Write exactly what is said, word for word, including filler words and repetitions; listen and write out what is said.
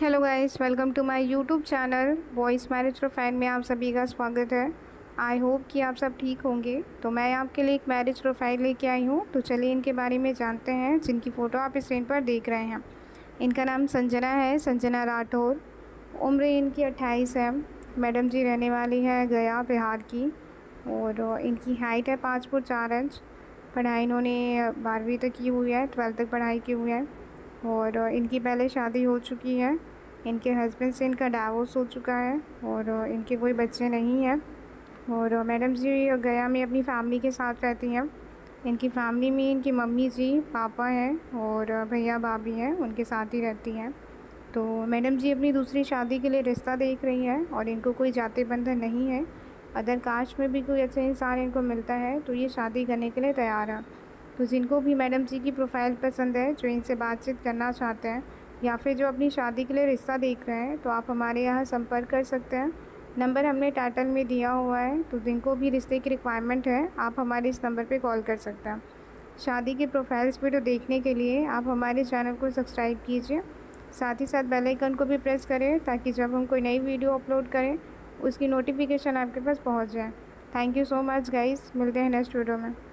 Hello guys, welcome to my YouTube channel boys marriage profile में आप सभी का स्वागत है। आई होप कि आप सब ठीक होंगे। तो मैं आपके लिए एक मैरिज प्रोफाइल लेके आई हूँ, तो चलिए इनके बारे में जानते हैं जिनकी फ़ोटो आप स्क्रीन पर देख रहे हैं। इनका नाम संजना है, संजना राठौर। उम्र इनकी अट्ठाईस है। मैडम जी रहने वाली है गया, बिहार की। और इनकी हाइट है पाँच फुट चार इंच। पढ़ाई इन्होंने बारहवीं तक की हुई है, ट्वेल्थ तक पढ़ाई की हुई है। और इनकी पहले शादी हो चुकी है। इनके हस्बैंड से इनका डाइवोर्स हो चुका है और इनके कोई बच्चे नहीं हैं। और मैडम जी गया में अपनी फैमिली के साथ रहती हैं। इनकी फैमिली में इनकी मम्मी जी, पापा हैं और भैया भाभी हैं, उनके साथ ही रहती हैं। तो मैडम जी अपनी दूसरी शादी के लिए रिश्ता देख रही हैं और इनको कोई जाति बंधन नहीं है। अदर कास्ट में भी कोई अच्छा इंसान इनको मिलता है तो ये शादी करने के लिए तैयार है। तो जिनको भी मैडम जी की प्रोफाइल पसंद है, जो इनसे बातचीत करना चाहते हैं या फिर जो अपनी शादी के लिए रिश्ता देख रहे हैं, तो आप हमारे यहाँ संपर्क कर सकते हैं। नंबर हमने टाइटल में दिया हुआ है, तो जिनको भी रिश्ते की रिक्वायरमेंट है आप हमारे इस नंबर पे कॉल कर सकते हैं। शादी के प्रोफाइल्स वीडियो देखने के लिए आप हमारे चैनल को सब्सक्राइब कीजिए, साथ ही साथ बेल आइकन को भी प्रेस करें ताकि जब हम कोई नई वीडियो अपलोड करें उसकी नोटिफिकेशन आपके पास पहुँच जाए। Thank you so much guys, मिलते हैं नेक्स्ट वीडियो में।